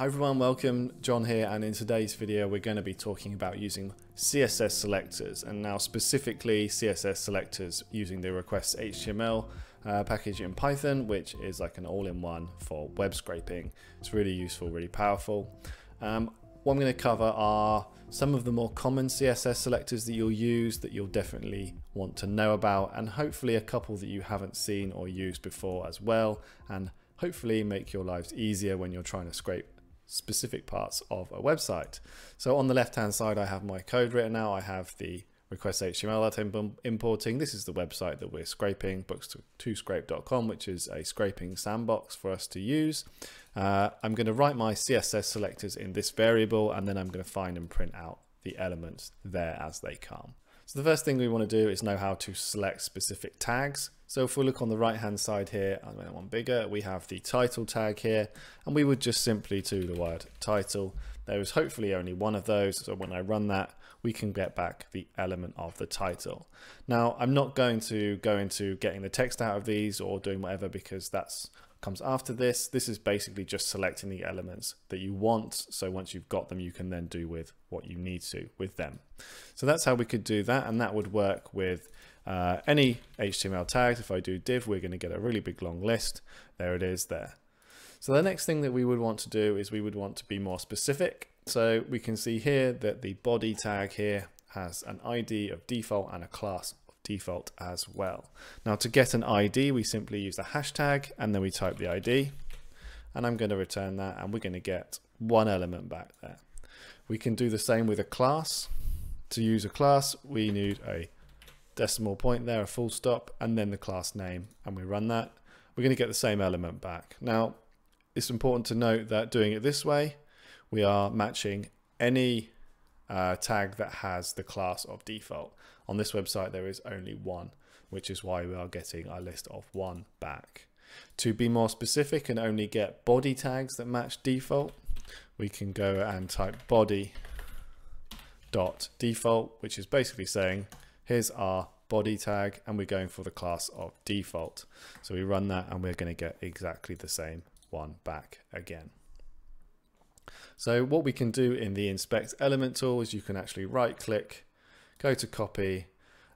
Hi everyone, welcome, John here, and in today's video we're going to be talking about using CSS selectors, and now specifically CSS selectors using the requests HTML package in Python, which is like an all-in-one for web scraping. It's really useful, really powerful. What I'm going to cover are some of the more common CSS selectors that you'll use, that you'll definitely want to know about, and hopefully a couple that you haven't seen or used before as well, and hopefully make your lives easier when you're trying to scrape specific parts of a website. So on the left hand side I have my code written out. I have the request HTML that I'm importing. This is the website that we're scraping, books2scrape.com, which is a scraping sandbox for us to use. I'm going to write my CSS selectors in this variable, and then I'm going to find and print out the elements there as they come. So the first thing we want to do is know how to select specific tags. So if we look on the right hand side here, I'll make that one bigger, we have the title tag here, and we would just simply do the word title. There is hopefully only one of those, so when I run that we can get back the element of the title. Now I'm not going to go into getting the text out of these or doing whatever, because that comes after this. This is basically just selecting the elements that you want, so once you've got them you can then do with what you need to with them. So that's how we could do that, and that would work with any HTML tags. If I do div, we're going to get a really big long list. There it is there. So the next thing that we would want to do is we would want to be more specific. So we can see here that the body tag here has an ID of default and a class of default as well. Now to get an ID, we simply use the hashtag and then we type the ID, and I'm going to return that, and we're going to get one element back there. We can do the same with a class. To use a class, we need a decimal point there, a full stop, and then the class name, and we run that. We're going to get the same element back. Now it's important to note that doing it this way, we are matching any tag that has the class of default. On this website there is only one, which is why we are getting our list of one back. To be more specific and only get body tags that match default, we can go and type body.default, which is basically saying here's our body tag and we're going for the class of default. So we run that and we're going to get exactly the same one back again. So what we can do in the inspect element tool is you can actually right click, go to copy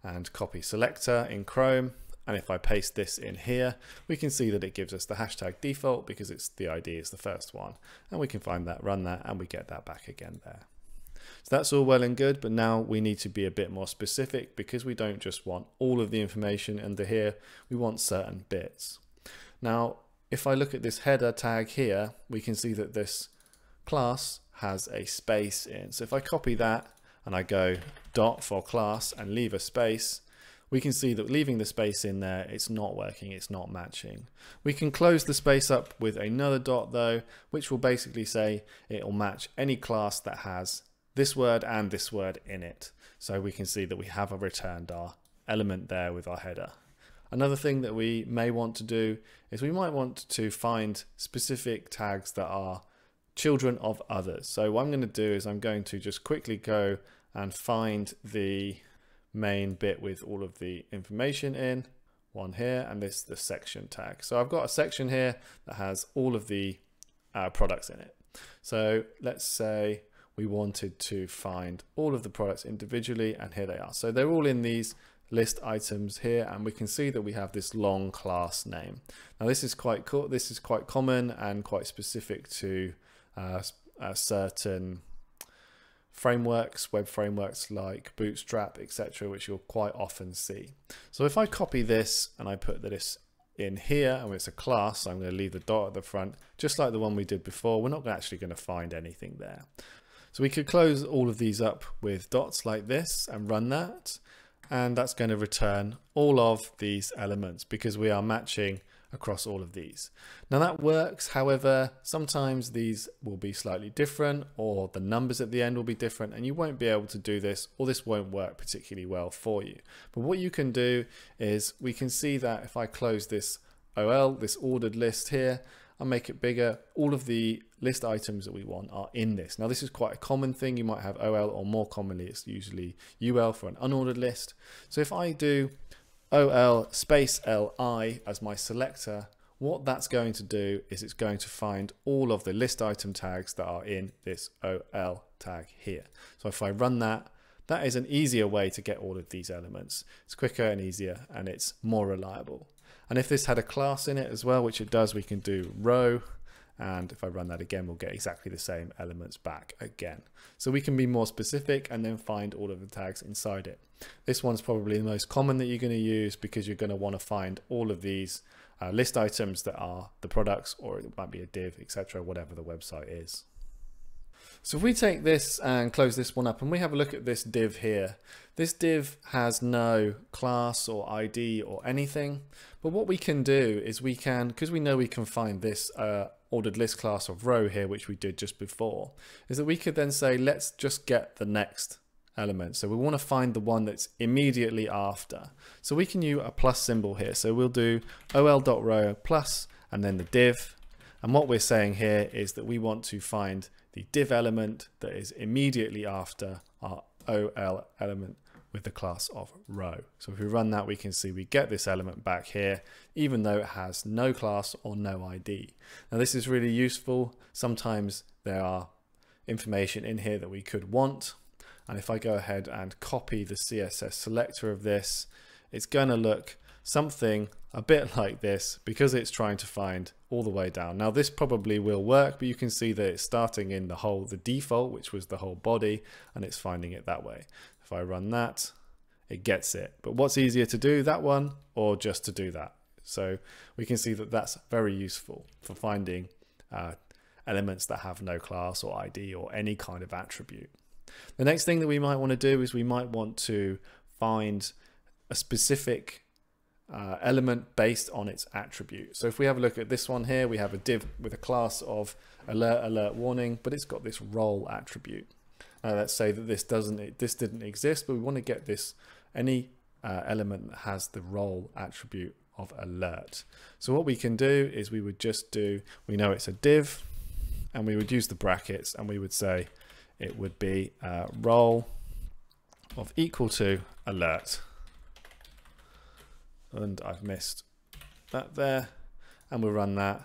and copy selector in Chrome. And if I paste this in here, we can see that it gives us the hashtag default because it's the ID is the first one. And we can find that, run that, and we get that back again there. So that's all well and good, but now we need to be a bit more specific, because we don't just want all of the information under here, we want certain bits. Now, if I look at this header tag here, we can see that this class has a space in. So if I copy that and I go dot for class and leave a space, we can see that leaving the space in there, it's not working, it's not matching. We can close the space up with another dot though, which will basically say it'll match any class that has this word and this word in it. So we can see that we have returned our element there with our header. Another thing that we may want to do is we might want to find specific tags that are children of others. So what I'm going to do is I'm going to just quickly go and find the main bit with all of the information in one here, and this is the section tag. So I've got a section here that has all of the products in it. So let's say we wanted to find all of the products individually, and here they are. So they're all in these list items here, and we can see that we have this long class name. Now this is quite cool. This is quite common and quite specific to certain frameworks, web frameworks like Bootstrap, etc., which you'll quite often see. So if I copy this and I put this in here, and it's a class, so I'm going to leave the dot at the front, just like the one we did before. We're not actually going to find anything there. So we could close all of these up with dots like this and run that, and that's going to return all of these elements because we are matching across all of these. Now that works, however, sometimes these will be slightly different, or the numbers at the end will be different, and you won't be able to do this, or this won't work particularly well for you. But what you can do is we can see that if I close this OL, this ordered list here, and make it bigger, all of the list items that we want are in this. Now this is quite a common thing. You might have OL, or more commonly it's usually UL for an unordered list. So if I do OL space LI as my selector, What that's going to do is it's going to find all of the list item tags that are in this OL tag here. So if I run that, that is an easier way to get all of these elements. It's quicker and easier, and it's more reliable. And if this had a class in it as well, which it does, we can do row. And if I run that again, we'll get exactly the same elements back again. So we can be more specific and then find all of the tags inside it. This one's probably the most common that you're going to use because you're going to want to find all of these list items that are the products, or it might be a div, etc., whatever the website is. So if we take this and close this one up and we have a look at this div here, this div has no class or ID or anything. But what we can do is we can, because we know we can find this ordered list class of row here, which we did just before, is that we could then say, let's just get the next element. So we want to find the one that's immediately after. So we can use a plus symbol here. So we'll do ol.row plus and then the div. And what we're saying here is that we want to find the div element that is immediately after our OL element with the class of row. So if we run that, we can see we get this element back here, even though it has no class or no ID. Now this is really useful. Sometimes there are information in here that we could want. And if I go ahead and copy the CSS selector of this, it's going to look something a bit like this because it's trying to find all the way down. Now this probably will work, but you can see that it's starting in the default, which was the whole body, and it's finding it that way. If I run that, it gets it. But what's easier to do, that one or just to do that? So we can see that that's very useful for finding elements that have no class or ID or any kind of attribute. The next thing that we might want to do is we might want to find a specific element based on its attribute. So if we have a look at this one here, we have a div with a class of alert, alert, warning, but it's got this role attribute. Now let's say that this didn't exist, but we want to get this any element that has the role attribute of alert. So what we can do is we would just do, we know it's a div, and we would use the brackets, and we would say it would be role of equal to alert. And I've missed that there, and we'll run that,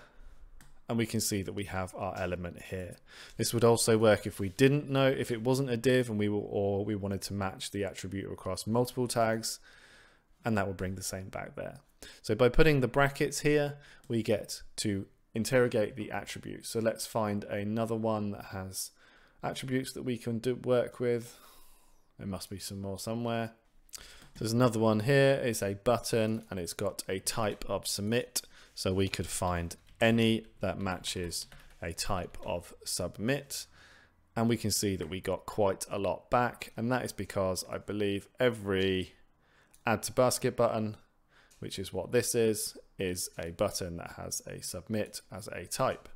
and we can see that we have our element here. This would also work if we didn't know, if it wasn't a div and we wanted to match the attribute across multiple tags, and that will bring the same back there. So by putting the brackets here, we get to interrogate the attribute. So let's find another one that has attributes that we can work with. There must be some more somewhere. There's another one here, it's a button and it's got a type of submit. So we could find any that matches a type of submit. And we can see that we got quite a lot back. And that is because I believe every add to basket button, which is what this is a button that has a submit as a type.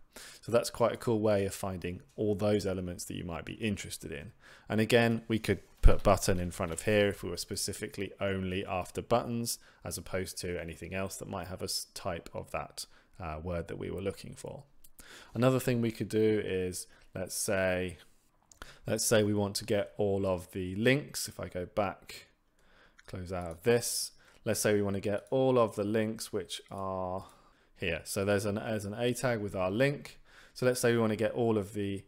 So that's quite a cool way of finding all those elements that you might be interested in. And again, we could put button in front of here if we were specifically only after buttons, as opposed to anything else that might have a type of that word that we were looking for. Another thing we could do is, let's say we want to get all of the links. If I go back, close out of this, let's say we want to get all of the links which are here. So there's an A tag with our link. So let's say we want to get all of the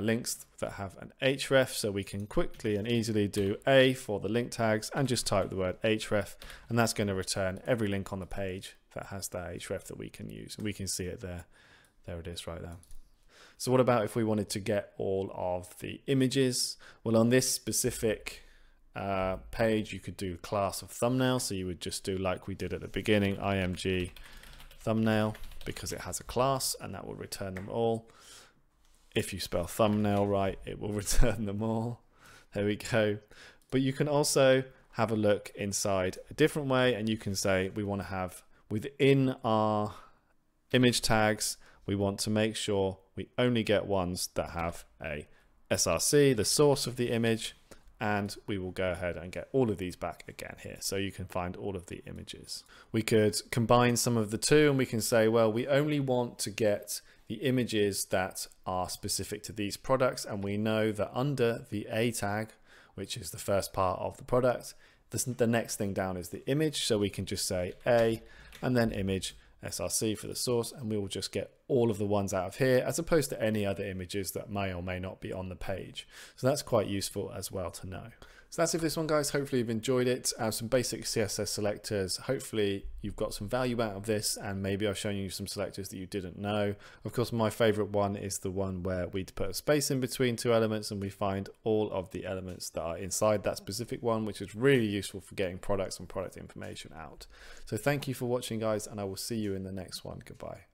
links that have an href, so we can quickly and easily do A for the link tags and just type the word href, and that's going to return every link on the page that has that href that we can use. And we can see it there. There it is right there. So what about if we wanted to get all of the images? Well, on this specific page, you could do class of thumbnail. So you would just do like we did at the beginning, img thumbnail, because it has a class, and that will return them all. If you spell thumbnail right, it will return them all. There we go. But you can also have a look inside a different way, and you can say we want to have within our image tags, we want to make sure we only get ones that have a src, the source of the image, and we will go ahead and get all of these back again here. So you can find all of the images. We could combine some of the two, and we can say, well, we only want to get the images that are specific to these products. And we know that under the A tag, which is the first part of the product, the next thing down is the image. So we can just say A and then image src for the source, and we will just get all of the ones out of here as opposed to any other images that may or may not be on the page. So that's quite useful as well to know. So that's it for this one, guys. Hopefully you've enjoyed it. I have some basic CSS selectors. Hopefully you've got some value out of this, and maybe I've shown you some selectors that you didn't know. Of course, my favorite one is the one where we put a space in between two elements and we find all of the elements that are inside that specific one, which is really useful for getting products and product information out. So thank you for watching, guys, and I will see you in the next one. Goodbye.